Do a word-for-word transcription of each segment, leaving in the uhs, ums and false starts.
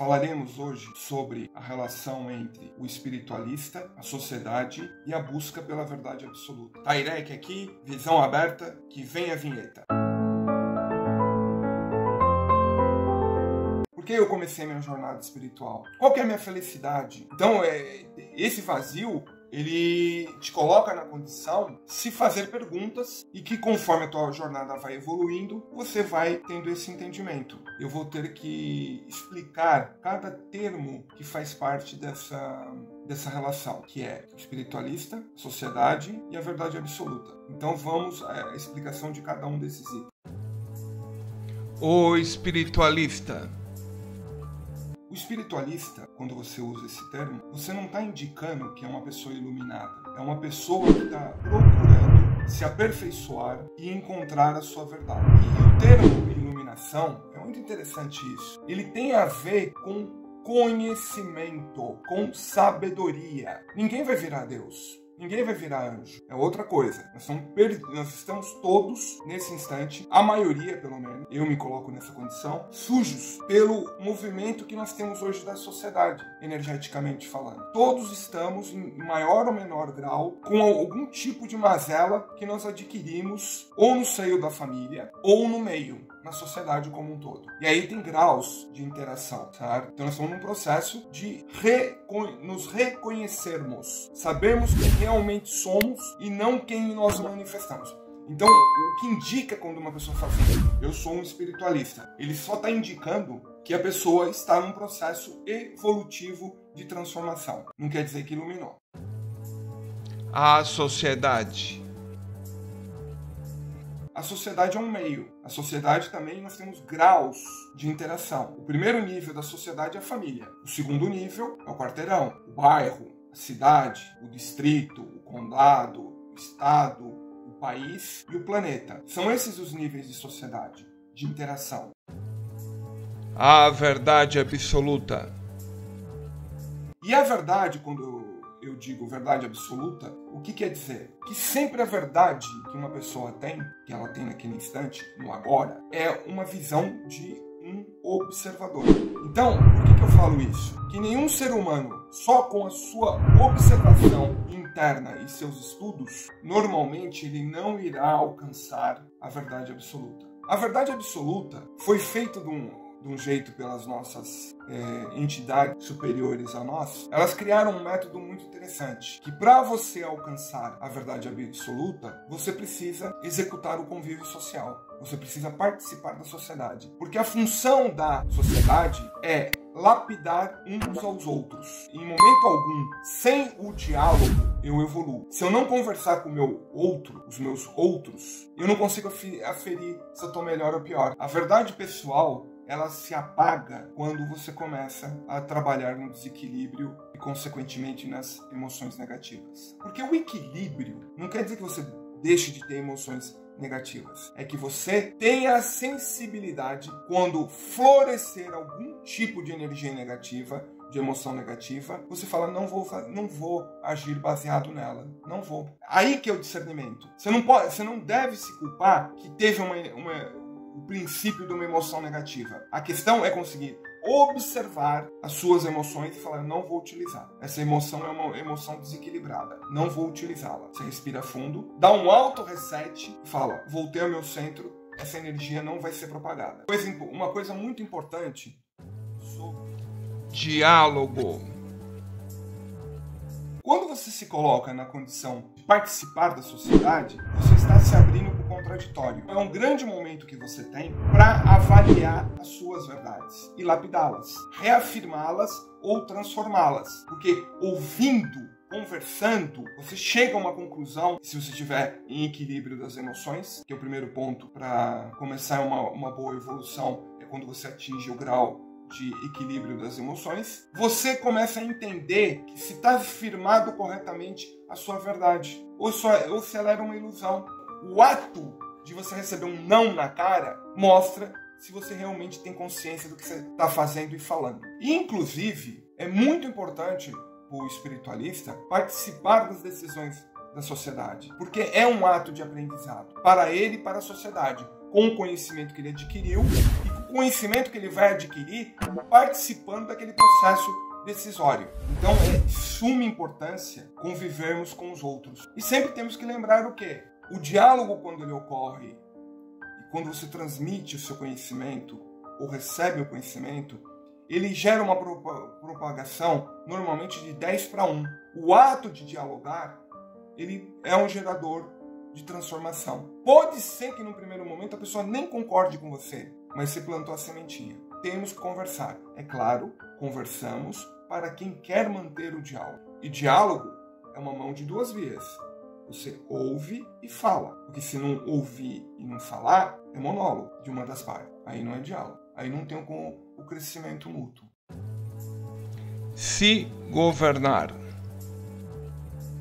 Falaremos hoje sobre a relação entre o espiritualista, a sociedade e a busca pela verdade absoluta. Thaerekh aqui, visão aberta, que vem a vinheta. Por que eu comecei minha jornada espiritual? Qual que é a minha felicidade? Então, é, esse vazio, ele te coloca na condição de se fazer perguntas e que, conforme a tua jornada vai evoluindo, você vai tendo esse entendimento. Eu vou ter que explicar cada termo que faz parte dessa, dessa relação, que é o espiritualista, a sociedade e a verdade absoluta. Então vamos à explicação de cada um desses itens. O espiritualista. O espiritualista, quando você usa esse termo, você não está indicando que é uma pessoa iluminada. É uma pessoa que está procurando se aperfeiçoar e encontrar a sua verdade. E o termo iluminação, é muito interessante isso, ele tem a ver com conhecimento, com sabedoria. Ninguém vai virar Deus. Ninguém vai virar anjo. É outra coisa. Nós estamos, nós estamos todos, nesse instante, a maioria pelo menos, eu me coloco nessa condição, sujos pelo movimento que nós temos hoje da sociedade, energeticamente falando. Todos estamos, em maior ou menor grau, com algum tipo de mazela que nós adquirimos ou no seio da família ou no meio, na sociedade como um todo. E aí tem graus de interação, certo? Então nós estamos num processo de recon- nos reconhecermos, sabermos quem é realmente somos e não quem nós manifestamos. Então, o que indica quando uma pessoa fala assim, eu sou um espiritualista, ele só está indicando que a pessoa está num processo evolutivo de transformação. Não quer dizer que iluminou. A sociedade. A sociedade é um meio. A sociedade também nós temos graus de interação. O primeiro nível da sociedade é a família. O segundo nível é o quarteirão, o bairro, a cidade, o distrito, o condado, o estado, o país e o planeta. São esses os níveis de sociedade, de interação. A verdade absoluta. E a verdade, quando eu digo verdade absoluta, o que quer dizer? Que sempre a verdade que uma pessoa tem, que ela tem naquele instante, no agora, é uma visão de um observador. Então, por que que eu falo isso? Que nenhum ser humano, só com a sua observação interna e seus estudos, normalmente ele não irá alcançar a verdade absoluta. A verdade absoluta foi feita de um de um jeito pelas nossas é, entidades superiores a nós. Elas criaram um método muito interessante, que para você alcançar a verdade absoluta, você precisa executar o convívio social. Você precisa participar da sociedade. Porque a função da sociedade é lapidar uns aos outros. Em momento algum, sem o diálogo, eu evoluo. Se eu não conversar com o meu outro, os meus outros, eu não consigo aferir se eu estou melhor ou pior. A verdade pessoal, ela se apaga quando você começa a trabalhar no desequilíbrio e, consequentemente, nas emoções negativas. Porque o equilíbrio não quer dizer que você deixe de ter emoções negativas. É que você tenha a sensibilidade quando florescer algum tipo de energia negativa, de emoção negativa, você fala, não vou, não vou agir baseado nela, não vou. Aí que é o discernimento. Você não pode, você não deve se culpar que teve uma... uma o princípio de uma emoção negativa. A questão é conseguir observar as suas emoções e falar, não vou utilizar. Essa emoção é uma emoção desequilibrada. Não vou utilizá-la. Você respira fundo, dá um alto reset e fala, voltei ao meu centro, essa energia não vai ser propagada. Uma coisa muito importante sobre diálogo. Quando você se coloca na condição de participar da sociedade, você está se abrindo para o contraditório. É um grande momento que você tem para avaliar as suas verdades e lapidá-las, reafirmá-las ou transformá-las. Porque ouvindo, conversando, você chega a uma conclusão, se você estiver em equilíbrio das emoções, que é o primeiro ponto para começar uma, uma boa evolução, é quando você atinge o grau de equilíbrio das emoções, você começa a entender que se está firmado corretamente a sua verdade, ou, só, ou se ela era uma ilusão. O ato de você receber um não na cara mostra se você realmente tem consciência do que você está fazendo e falando. E, inclusive, é muito importante o espiritualista participar das decisões da sociedade, porque é um ato de aprendizado para ele e para a sociedade, com o conhecimento que ele adquiriu e conhecimento que ele vai adquirir participando daquele processo decisório. Então é de suma importância convivermos com os outros. E sempre temos que lembrar o quê? O diálogo, quando ele ocorre, e quando você transmite o seu conhecimento ou recebe o conhecimento, ele gera uma propagação normalmente de dez para um. O ato de dialogar, ele é um gerador de transformação. Pode ser que no primeiro momento a pessoa nem concorde com você, mas você plantou a sementinha. Temos que conversar. É claro, conversamos para quem quer manter o diálogo. E diálogo é uma mão de duas vias. Você ouve e fala. Porque se não ouvir e não falar, é monólogo de uma das partes. Aí não é diálogo. Aí não tem como o crescimento mútuo. Se governar.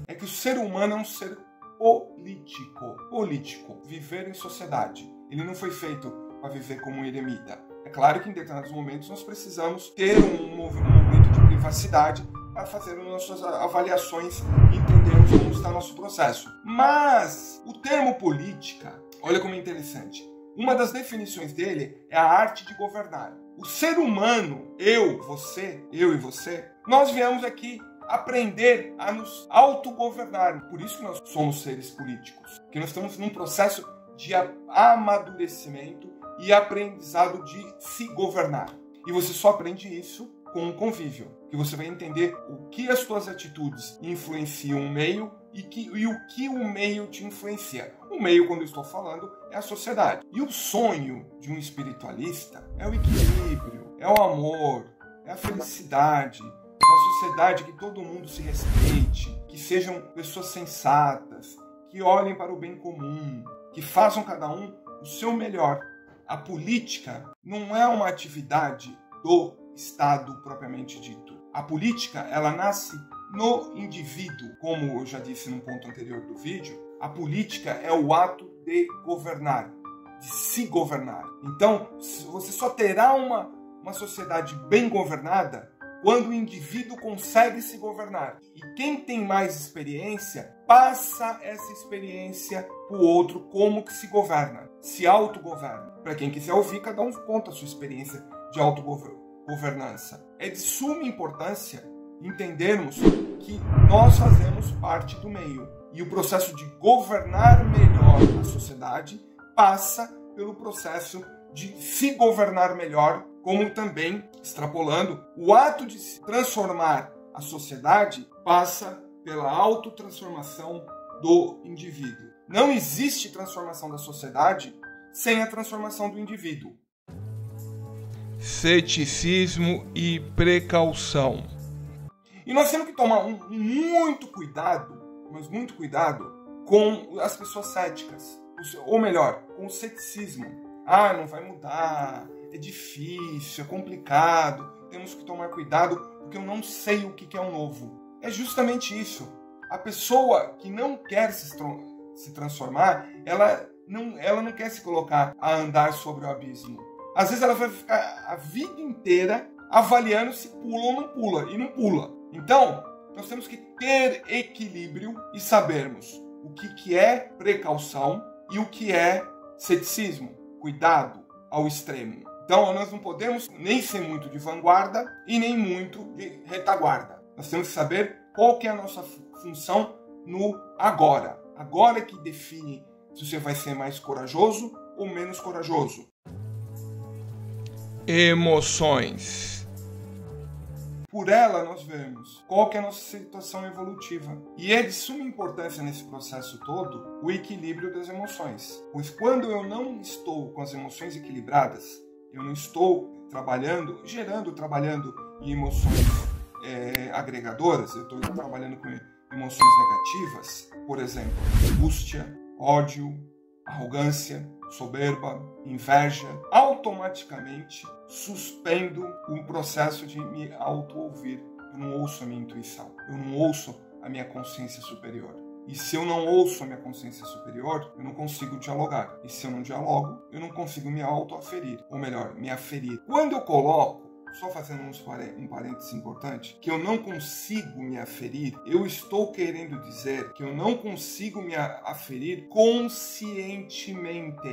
É que o ser humano é um ser político. Político. Viver em sociedade. Ele não foi feito para viver como um eremita. É claro que em determinados momentos nós precisamos ter um movimento de privacidade para fazer nossas avaliações e entendermos como está nosso processo. Mas o termo política, olha como é interessante. Uma das definições dele é a arte de governar. O ser humano, eu, você, eu e você, nós viemos aqui aprender a nos autogovernar. Por isso que nós somos seres políticos. Porque nós estamos num processo de amadurecimento e aprendizado de se governar. E você só aprende isso com o convívio. Que você vai entender o que as suas atitudes influenciam o meio e, que, e o que o meio te influencia. O meio, quando eu estou falando, é a sociedade. E o sonho de um espiritualista é o equilíbrio, é o amor, é a felicidade, uma sociedade que todo mundo se respeite, que sejam pessoas sensatas, que olhem para o bem comum, que façam cada um o seu melhor. A política não é uma atividade do Estado propriamente dito. A política, ela nasce no indivíduo. Como eu já disse num ponto anterior do vídeo, a política é o ato de governar, de se governar. Então, você só terá uma, uma sociedade bem governada quando o indivíduo consegue se governar. E quem tem mais experiência, passa essa experiência para o outro, como que se governa, se autogoverna. Para quem quiser ouvir, cada um conta a sua experiência de autogovernança. É de suma importância entendermos que nós fazemos parte do meio. E o processo de governar melhor a sociedade passa pelo processo de se governar melhor, como também, extrapolando, o ato de se transformar a sociedade passa pela autotransformação do indivíduo. Não existe transformação da sociedade sem a transformação do indivíduo. Ceticismo e precaução. E nós temos que tomar um, muito cuidado, mas muito cuidado, com as pessoas céticas. Ou melhor, com o ceticismo. Ah, não vai mudar, é difícil, é complicado, temos que tomar cuidado porque eu não sei o que é o novo. É justamente isso. A pessoa que não quer se, se transformar, ela não, ela não quer se colocar a andar sobre o abismo. Às vezes ela vai ficar a vida inteira avaliando se pula ou não pula, e não pula. Então, nós temos que ter equilíbrio e sabermos o que, que é precaução e o que é ceticismo, cuidado ao extremo. Então, nós não podemos nem ser muito de vanguarda e nem muito de retaguarda. Nós temos que saber qual que é a nossa função no agora. Agora é que define se você vai ser mais corajoso ou menos corajoso. Emoções. Por ela nós vemos qual que é a nossa situação evolutiva. E é de suma importância nesse processo todo o equilíbrio das emoções. Pois quando eu não estou com as emoções equilibradas, eu não estou trabalhando, gerando, trabalhando em emoções é, agregadoras, eu estou trabalhando com emoções negativas, por exemplo, angústia, ódio, arrogância, soberba, inveja, automaticamente suspendo o processo de me auto-ouvir. Eu não ouço a minha intuição, eu não ouço a minha consciência superior. E se eu não ouço a minha consciência superior, eu não consigo dialogar. E se eu não dialogo, eu não consigo me auto-aferir, ou melhor, me aferir. Quando eu coloco, só fazendo um parênteses importante, que eu não consigo me aferir, eu estou querendo dizer que eu não consigo me aferir conscientemente.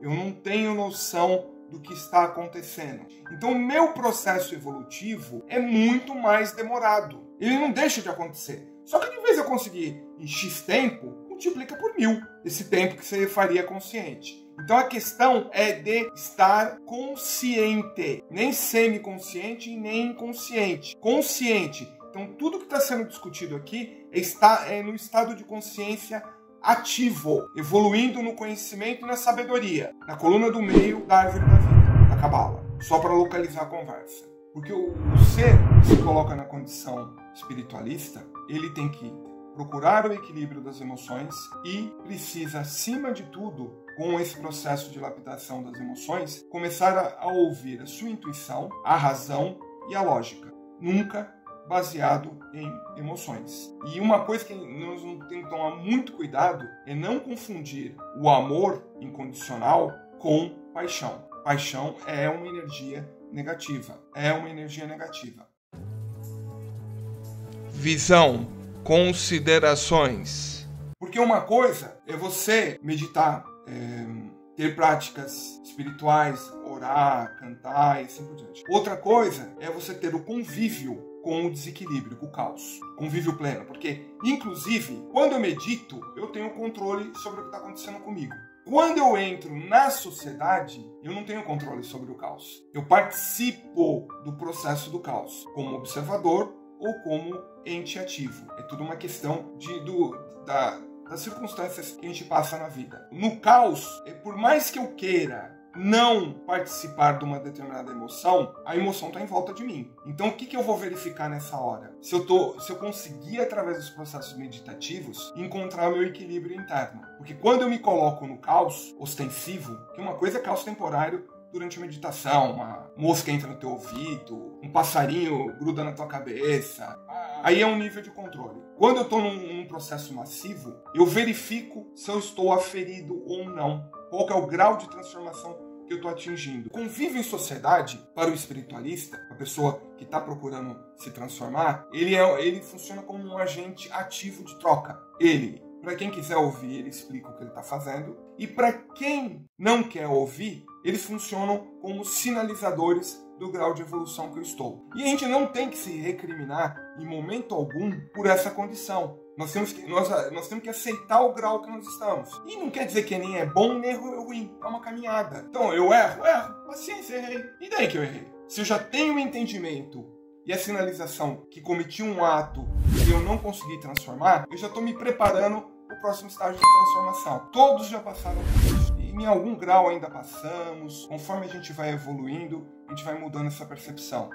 Eu não tenho noção do que está acontecendo. Então o meu processo evolutivo é muito mais demorado. Ele não deixa de acontecer. Só que de vez eu conseguir em X tempo, multiplica por mil esse tempo que você faria consciente. Então a questão é de estar consciente, nem semiconsciente e nem inconsciente. Consciente. Então tudo que está sendo discutido aqui é está é no estado de consciência ativo, evoluindo no conhecimento e na sabedoria, na coluna do meio da árvore da vida, da cabala, só para localizar a conversa. Porque o, o ser que se coloca na condição espiritualista, ele tem que procurar o equilíbrio das emoções e precisa, acima de tudo, com esse processo de lapidação das emoções, começar a, a ouvir a sua intuição, a razão e a lógica. Nunca baseado em emoções. E uma coisa que nós temos que tomar muito cuidado é não confundir o amor incondicional com paixão. Paixão é uma energia negativa. É uma energia negativa. Visão, considerações. Porque uma coisa é você meditar, é, ter práticas espirituais, orar, cantar e assim por diante. Outra coisa é você ter o convívio com o desequilíbrio, com o caos, convívio pleno, porque, inclusive, quando eu medito, eu tenho controle sobre o que está acontecendo comigo. Quando eu entro na sociedade, eu não tenho controle sobre o caos. Eu participo do processo do caos, como observador ou como ente ativo. É tudo uma questão de, do, da, das circunstâncias que a gente passa na vida. No caos, é por mais que eu queira não participar de uma determinada emoção, a emoção está em volta de mim. Então o que, que eu vou verificar nessa hora? Se eu, tô, se eu conseguir, através dos processos meditativos, encontrar o meu equilíbrio interno. Porque quando eu me coloco no caos ostensivo, que uma coisa é caos temporário durante a meditação, uma mosca entra no teu ouvido, um passarinho gruda na tua cabeça, aí é um nível de controle. Quando eu estou num, num processo massivo, eu verifico se eu estou aferido ou não. Qual que é o grau de transformação que eu estou atingindo? Convívio em sociedade, para o espiritualista, a pessoa que está procurando se transformar, ele, é, ele funciona como um agente ativo de troca. Ele, para quem quiser ouvir, ele explica o que ele está fazendo. E para quem não quer ouvir, eles funcionam como sinalizadores do grau de evolução que eu estou. E a gente não tem que se recriminar em momento algum por essa condição. Nós temos, que, nós, nós temos que aceitar o grau que nós estamos. E não quer dizer que nem é bom, nem é ruim. É uma caminhada. Então, eu erro, erro. Paciência, errei. E daí que eu errei? Se eu já tenho o entendimento e a sinalização que cometi um ato e eu não consegui transformar, eu já estou me preparando para o próximo estágio de transformação. Todos já passaram por isso. E em algum grau ainda passamos. Conforme a gente vai evoluindo, a gente vai mudando essa percepção.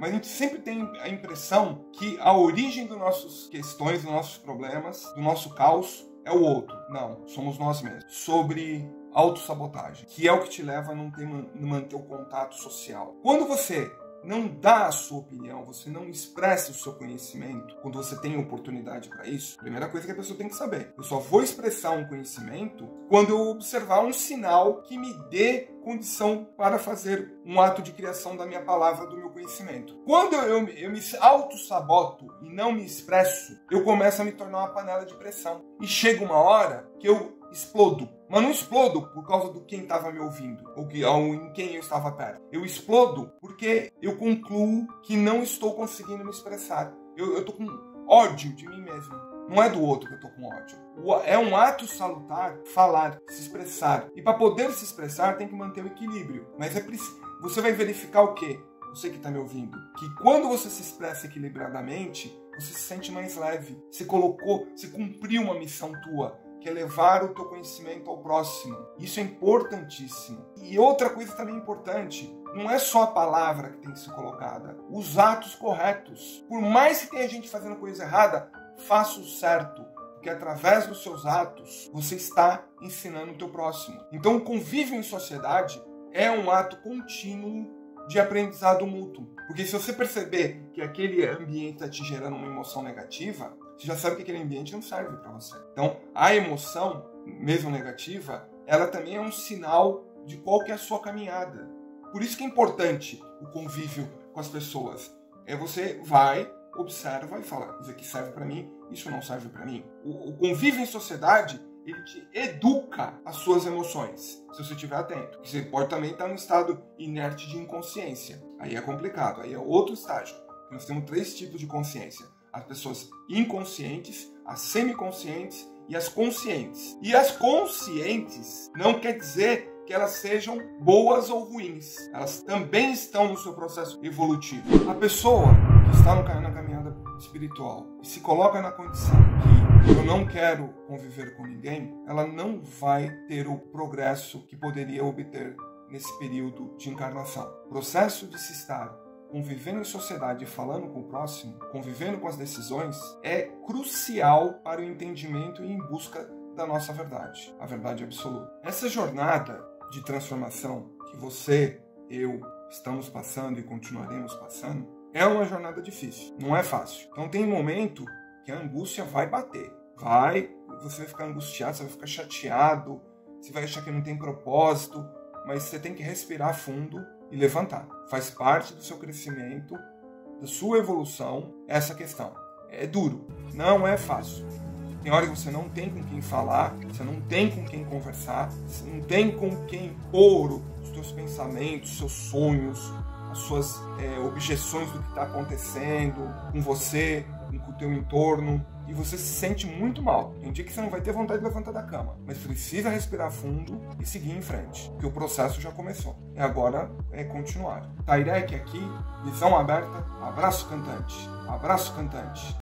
Mas a gente sempre tem a impressão que a origem das nossas questões, dos nossos problemas, do nosso caos, é o outro. Não, somos nós mesmos. Sobre autossabotagem, que é o que te leva a não ter, manter o contato social. Quando você não dá a sua opinião, você não expressa o seu conhecimento, quando você tem oportunidade para isso, a primeira coisa que a pessoa tem que saber: eu só vou expressar um conhecimento quando eu observar um sinal que me dê condição para fazer um ato de criação da minha palavra, do meu conhecimento. Quando eu, eu me auto-saboto e não me expresso, eu começo a me tornar uma panela de pressão. E chega uma hora que eu explodo. Mas não explodo por causa do quem estava me ouvindo, ou, que, ou em quem eu estava perto. Eu explodo porque eu concluo que não estou conseguindo me expressar. Eu estou com ódio de mim mesmo. Não é do outro que eu estou com ódio. É um ato salutar falar, se expressar. E para poder se expressar, tem que manter o equilíbrio. Mas é preciso. Você vai verificar o quê? Você que está me ouvindo. Que quando você se expressa equilibradamente, você se sente mais leve. Você colocou, você cumpriu uma missão tua, que é levar o teu conhecimento ao próximo. Isso é importantíssimo. E outra coisa também importante, não é só a palavra que tem que ser colocada, os atos corretos. Por mais que tenha gente fazendo coisa errada, faça o certo, porque através dos seus atos, você está ensinando o teu próximo. Então o convívio em sociedade é um ato contínuo de aprendizado mútuo. Porque se você perceber que aquele ambiente está te gerando uma emoção negativa, você já sabe que aquele ambiente não serve para você. Então, a emoção, mesmo negativa, ela também é um sinal de qual que é a sua caminhada. Por isso que é importante o convívio com as pessoas. É você vai, observa e fala, isso aqui serve para mim, isso não serve para mim. O, o convívio em sociedade, ele te educa as suas emoções, se você estiver atento. Você pode também estar num estado inerte de inconsciência. Aí é complicado, aí é outro estágio. Nós temos três tipos de consciência. As pessoas inconscientes, as semiconscientes e as conscientes. E as conscientes não quer dizer que elas sejam boas ou ruins. Elas também estão no seu processo evolutivo. A pessoa que está no caminho, na caminhada espiritual e se coloca na condição que eu não quero conviver com ninguém, ela não vai ter o progresso que poderia obter nesse período de encarnação. O processo de se estar convivendo em sociedade e falando com o próximo, convivendo com as decisões, é crucial para o entendimento e em busca da nossa verdade, a verdade absoluta. Essa jornada de transformação que você, eu, estamos passando e continuaremos passando, é uma jornada difícil, não é fácil. Então tem momento que a angústia vai bater, vai, você vai ficar angustiado, você vai ficar chateado, você vai achar que não tem propósito, mas você tem que respirar fundo e levantar. Faz parte do seu crescimento, da sua evolução, essa questão. É duro, não é fácil. Tem hora que você não tem com quem falar, você não tem com quem conversar, você não tem com quem pôr os seus pensamentos, seus sonhos, as suas é, objeções do que está acontecendo com você, com o teu entorno, e você se sente muito mal. Tem dia que você não vai ter vontade de levantar da cama, mas precisa respirar fundo e seguir em frente, porque o processo já começou. E agora é continuar. Thaerekh aqui, visão aberta, abraço cantante, abraço cantante.